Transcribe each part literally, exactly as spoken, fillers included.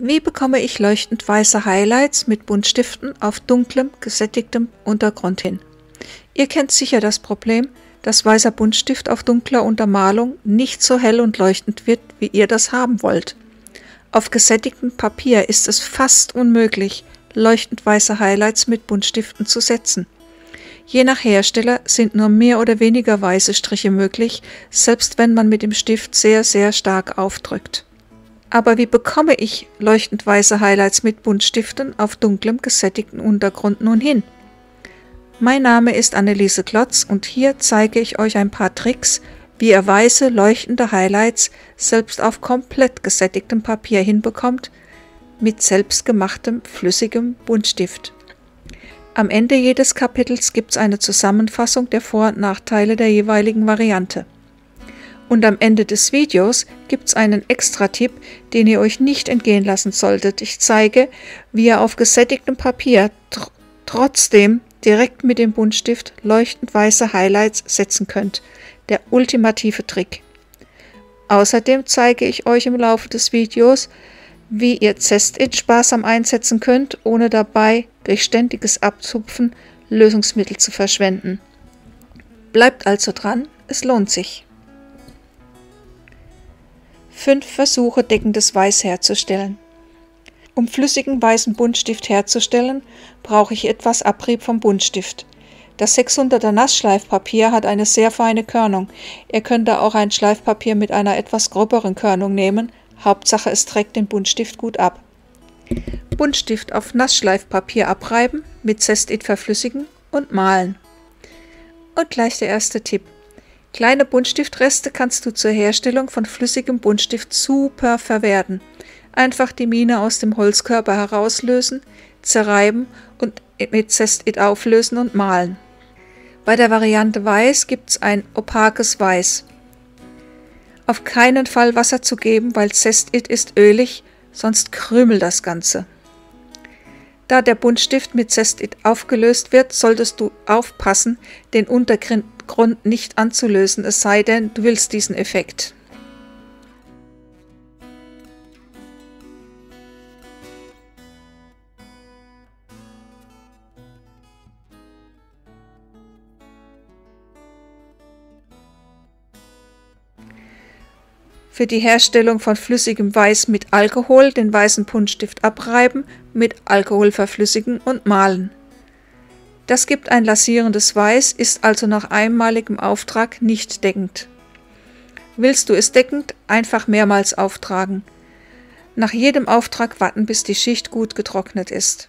Wie bekomme ich leuchtend weiße Highlights mit Buntstiften auf dunklem, gesättigtem Untergrund hin? Ihr kennt sicher das Problem, dass weißer Buntstift auf dunkler Untermalung nicht so hell und leuchtend wird, wie ihr das haben wollt. Auf gesättigtem Papier ist es fast unmöglich, leuchtend weiße Highlights mit Buntstiften zu setzen. Je nach Hersteller sind nur mehr oder weniger weiße Striche möglich, selbst wenn man mit dem Stift sehr, sehr stark aufdrückt. Aber wie bekomme ich leuchtend weiße Highlights mit Buntstiften auf dunklem, gesättigten Untergrund nun hin? Mein Name ist Anneliese Klotz und hier zeige ich euch ein paar Tricks, wie ihr weiße, leuchtende Highlights selbst auf komplett gesättigtem Papier hinbekommt, mit selbstgemachtem, flüssigem Buntstift. Am Ende jedes Kapitels gibt es eine Zusammenfassung der Vor- und Nachteile der jeweiligen Variante. Und am Ende des Videos gibt es einen Extra-Tipp, den ihr euch nicht entgehen lassen solltet. Ich zeige, wie ihr auf gesättigtem Papier tr- trotzdem direkt mit dem Buntstift leuchtend weiße Highlights setzen könnt. Der ultimative Trick. Außerdem zeige ich euch im Laufe des Videos, wie ihr Zest-It sparsam einsetzen könnt, ohne dabei durch ständiges Abzupfen Lösungsmittel zu verschwenden. Bleibt also dran, es lohnt sich. fünf Versuche, deckendes Weiß herzustellen. Um flüssigen weißen Buntstift herzustellen, brauche ich etwas Abrieb vom Buntstift. Das sechshunderter Nassschleifpapier hat eine sehr feine Körnung. Ihr könnt da auch ein Schleifpapier mit einer etwas groberen Körnung nehmen. Hauptsache, es trägt den Buntstift gut ab. Buntstift auf Nassschleifpapier abreiben, mit Zest-It verflüssigen und malen. Und gleich der erste Tipp. Kleine Buntstiftreste kannst du zur Herstellung von flüssigem Buntstift super verwerten. Einfach die Mine aus dem Holzkörper herauslösen, zerreiben und mit Zest-It auflösen und malen. Bei der Variante Weiß gibt es ein opakes Weiß. Auf keinen Fall Wasser zu geben, weil Zest-It ist ölig, sonst krümelt das Ganze. Da der Buntstift mit Zest-It aufgelöst wird, solltest du aufpassen, den Untergrund Grund nicht anzulösen, es sei denn, du willst diesen Effekt. Für die Herstellung von flüssigem Weiß mit Alkohol den weißen Buntstift abreiben, mit Alkohol verflüssigen und malen. Das gibt ein lasierendes Weiß, ist also nach einmaligem Auftrag nicht deckend. Willst du es deckend, einfach mehrmals auftragen. Nach jedem Auftrag warten, bis die Schicht gut getrocknet ist.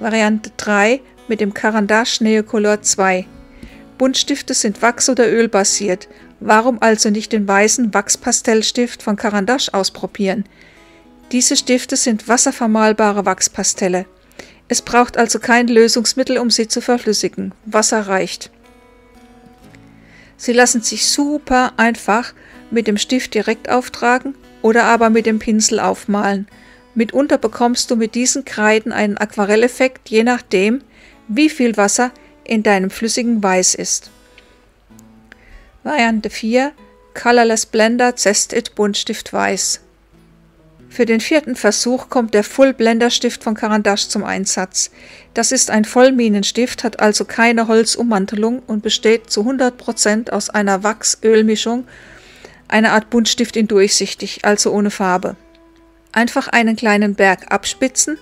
Variante drei mit dem Caran d'Ache Neocolor zwei. Buntstifte sind Wachs- oder Ölbasiert. Warum also nicht den weißen Wachspastellstift von Caran d'Ache ausprobieren? Diese Stifte sind wasservermahlbare Wachspastelle. Es braucht also kein Lösungsmittel, um sie zu verflüssigen. Wasser reicht. Sie lassen sich super einfach mit dem Stift direkt auftragen oder aber mit dem Pinsel aufmalen. Mitunter bekommst du mit diesen Kreiden einen Aquarelleffekt, je nachdem, wie viel Wasser in deinem flüssigen Weiß ist. Variante vier Colorless Blender Zest-It Buntstift Weiß. Für den vierten Versuch kommt der Full Blender Stift von Caran d'Ache zum Einsatz. Das ist ein Vollminenstift, hat also keine Holzummantelung und besteht zu hundert Prozent aus einer Wachs-Öl-Mischung, eine Art Buntstift in durchsichtig, also ohne Farbe. Einfach einen kleinen Berg abspitzen.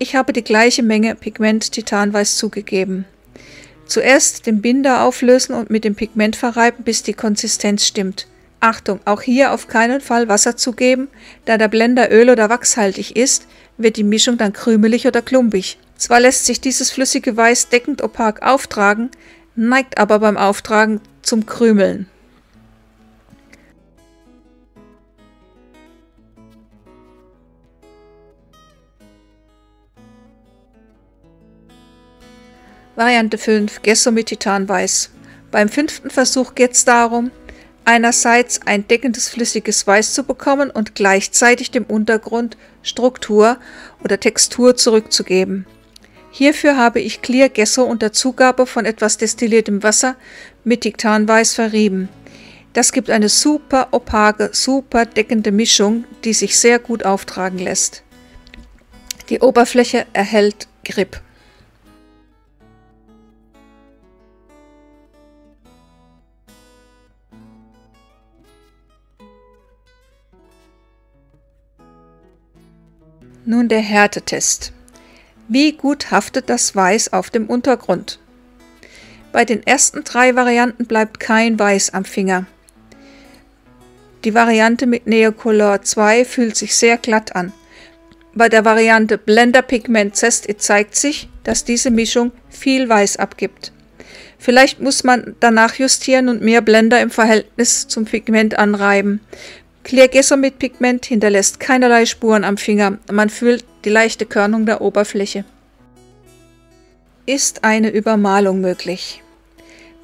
Ich habe die gleiche Menge Pigment Titanweiß zugegeben. Zuerst den Binder auflösen und mit dem Pigment verreiben, bis die Konsistenz stimmt. Achtung, auch hier auf keinen Fall Wasser zugeben, da der Blender öl- oder wachshaltig ist, wird die Mischung dann krümelig oder klumpig. Zwar lässt sich dieses flüssige Weiß deckend opak auftragen, neigt aber beim Auftragen zum Krümeln. Variante fünf Gesso mit Titanweiß. Beim fünften Versuch geht es darum, einerseits ein deckendes flüssiges Weiß zu bekommen und gleichzeitig dem Untergrund Struktur oder Textur zurückzugeben. Hierfür habe ich Clear Gesso unter Zugabe von etwas destilliertem Wasser mit Titanweiß verrieben. Das gibt eine super opake, super deckende Mischung, die sich sehr gut auftragen lässt. Die Oberfläche erhält Grip. Nun der Härtetest. Wie gut haftet das Weiß auf dem Untergrund? Bei den ersten drei Varianten bleibt kein Weiß am Finger. Die Variante mit Neocolor zwei fühlt sich sehr glatt an. Bei der Variante Blender Pigment Zest-It zeigt sich, dass diese Mischung viel Weiß abgibt. Vielleicht muss man danach justieren und mehr Blender im Verhältnis zum Pigment anreiben. Clear Gesso mit Pigment hinterlässt keinerlei Spuren am Finger, man fühlt die leichte Körnung der Oberfläche. Ist eine Übermalung möglich?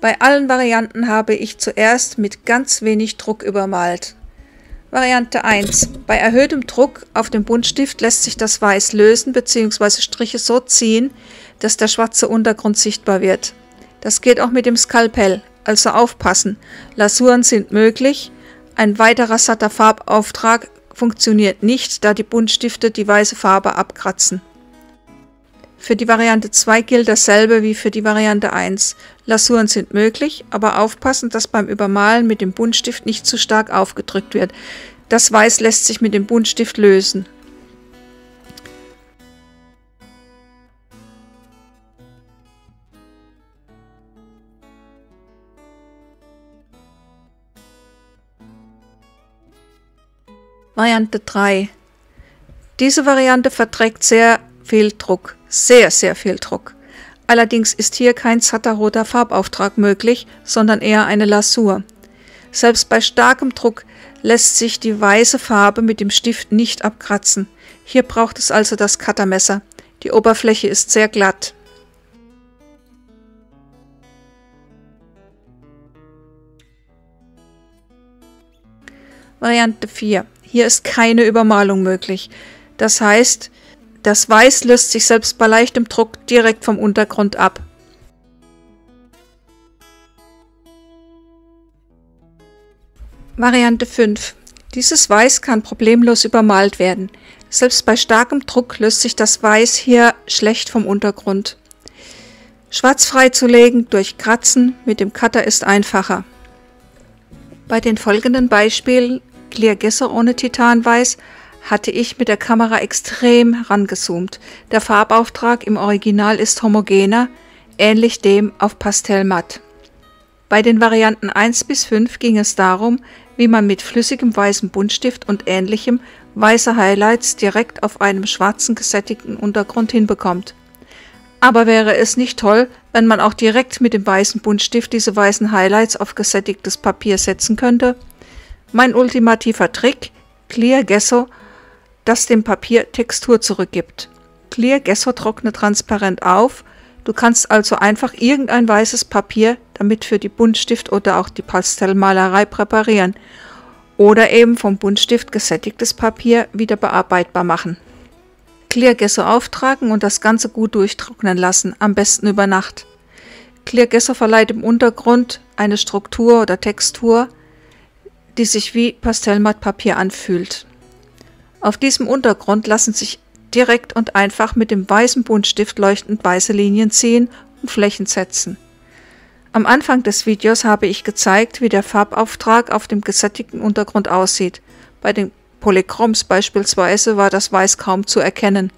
Bei allen Varianten habe ich zuerst mit ganz wenig Druck übermalt. Variante eins. Bei erhöhtem Druck auf dem Buntstift lässt sich das Weiß lösen bzw. Striche so ziehen, dass der schwarze Untergrund sichtbar wird. Das geht auch mit dem Skalpell, also aufpassen. Lasuren sind möglich. Ein weiterer satter Farbauftrag funktioniert nicht, da die Buntstifte die weiße Farbe abkratzen. Für die Variante zwei gilt dasselbe wie für die Variante eins. Lasuren sind möglich, aber aufpassen, dass beim Übermalen mit dem Buntstift nicht zu stark aufgedrückt wird. Das Weiß lässt sich mit dem Buntstift lösen. Variante drei. Diese Variante verträgt sehr viel Druck, sehr, sehr viel Druck. Allerdings ist hier kein satter roter Farbauftrag möglich, sondern eher eine Lasur. Selbst bei starkem Druck lässt sich die weiße Farbe mit dem Stift nicht abkratzen. Hier braucht es also das Cuttermesser. Die Oberfläche ist sehr glatt. Variante vier. Hier ist keine Übermalung möglich. Das heißt, das Weiß löst sich selbst bei leichtem Druck direkt vom Untergrund ab. Variante fünf. Dieses Weiß kann problemlos übermalt werden. Selbst bei starkem Druck löst sich das Weiß hier schlecht vom Untergrund. Schwarz freizulegen durch Kratzen mit dem Cutter ist einfacher. Bei den folgenden Beispielen Clear Gesso ohne Titanweiß hatte ich mit der Kamera extrem herangezoomt. Der Farbauftrag im Original ist homogener, ähnlich dem auf Pastellmatt. Bei den Varianten eins bis fünf ging es darum, wie man mit flüssigem weißem Buntstift und ähnlichem weiße Highlights direkt auf einem schwarzen gesättigten Untergrund hinbekommt. Aber wäre es nicht toll, wenn man auch direkt mit dem weißen Buntstift diese weißen Highlights auf gesättigtes Papier setzen könnte? Mein ultimativer Trick, Clear Gesso, das dem Papier Textur zurückgibt. Clear Gesso trocknet transparent auf, du kannst also einfach irgendein weißes Papier damit für die Buntstift- oder auch die Pastellmalerei präparieren oder eben vom Buntstift gesättigtes Papier wieder bearbeitbar machen. Clear Gesso auftragen und das Ganze gut durchtrocknen lassen, am besten über Nacht. Clear Gesso verleiht im Untergrund eine Struktur oder Textur, die sich wie Pastellmattpapier anfühlt. Auf diesem Untergrund lassen sich direkt und einfach mit dem weißen Buntstift leuchtend weiße Linien ziehen und Flächen setzen. Am Anfang des Videos habe ich gezeigt, wie der Farbauftrag auf dem gesättigten Untergrund aussieht. Bei den Polychroms beispielsweise war das Weiß kaum zu erkennen.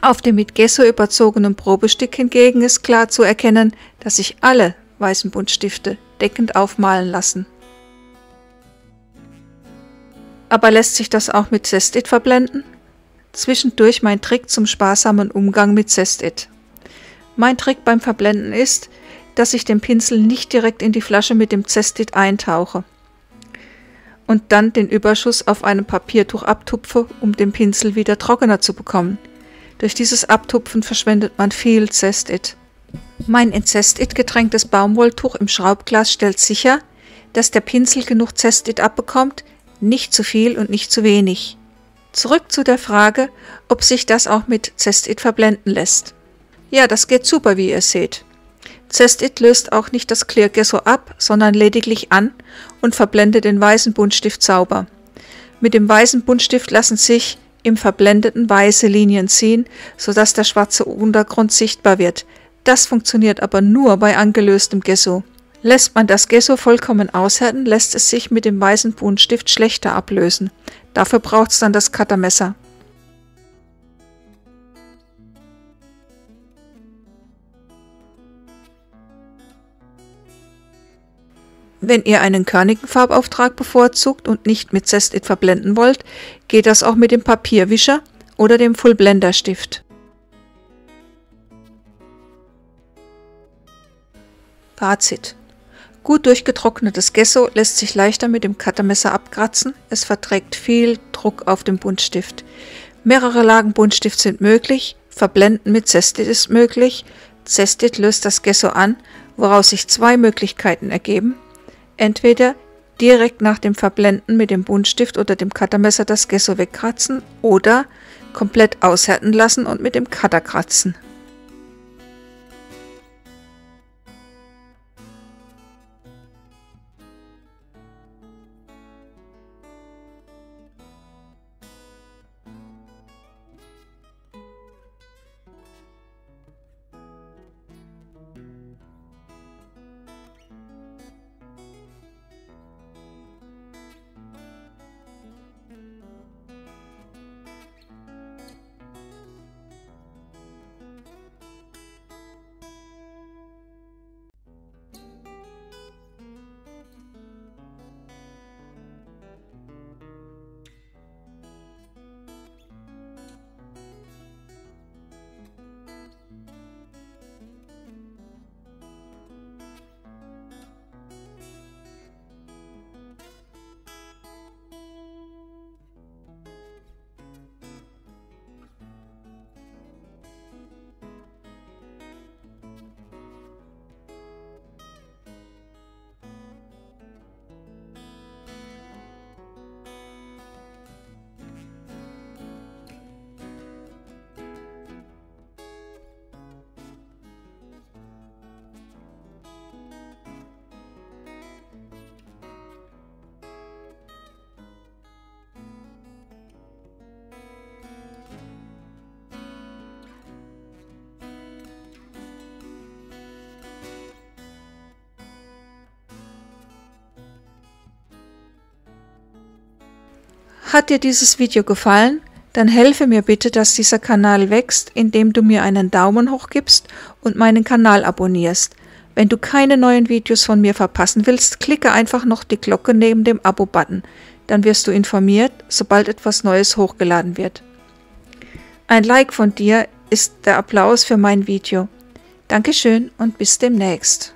Auf dem mit Gesso überzogenen Probestück hingegen ist klar zu erkennen, dass sich alle weißen Buntstifte deckend aufmalen lassen. Aber lässt sich das auch mit Zest-It verblenden? Zwischendurch mein Trick zum sparsamen Umgang mit Zest-It. Mein Trick beim Verblenden ist, dass ich den Pinsel nicht direkt in die Flasche mit dem Zest-It eintauche und dann den Überschuss auf einem Papiertuch abtupfe, um den Pinsel wieder trockener zu bekommen. Durch dieses Abtupfen verschwendet man viel Zest-It. Mein in Zest-It getränktes Baumwolltuch im Schraubglas stellt sicher, dass der Pinsel genug Zest-It abbekommt, nicht zu viel und nicht zu wenig. Zurück zu der Frage, ob sich das auch mit Zest-It verblenden lässt. Ja, das geht super, wie ihr seht. Zest-It löst auch nicht das Clear Gesso ab, sondern lediglich an und verblendet den weißen Buntstift sauber. Mit dem weißen Buntstift lassen sich im Verblendeten weiße Linien ziehen, sodass der schwarze Untergrund sichtbar wird. Das funktioniert aber nur bei angelöstem Gesso. Lässt man das Gesso vollkommen aushärten, lässt es sich mit dem weißen Buntstift schlechter ablösen. Dafür braucht es dann das Cuttermesser. Wenn ihr einen körnigen Farbauftrag bevorzugt und nicht mit Zest-It verblenden wollt, geht das auch mit dem Papierwischer oder dem Full-Blender-Stift. Fazit: Gut durchgetrocknetes Gesso lässt sich leichter mit dem Cuttermesser abkratzen, es verträgt viel Druck auf dem Buntstift. Mehrere Lagen Buntstift sind möglich, Verblenden mit Zest-It ist möglich, Zest-It löst das Gesso an, woraus sich zwei Möglichkeiten ergeben. Entweder direkt nach dem Verblenden mit dem Buntstift oder dem Cuttermesser das Gesso wegkratzen oder komplett aushärten lassen und mit dem Cutter kratzen. Hat dir dieses Video gefallen? Dann helfe mir bitte, dass dieser Kanal wächst, indem du mir einen Daumen hoch gibst und meinen Kanal abonnierst. Wenn du keine neuen Videos von mir verpassen willst, klicke einfach noch die Glocke neben dem Abo-Button. Dann wirst du informiert, sobald etwas Neues hochgeladen wird. Ein Like von dir ist der Applaus für mein Video. Dankeschön und bis demnächst.